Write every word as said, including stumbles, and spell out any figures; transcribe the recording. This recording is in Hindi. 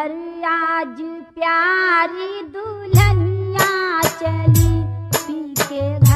आज प्यारी दुल्हनिया चली पी के।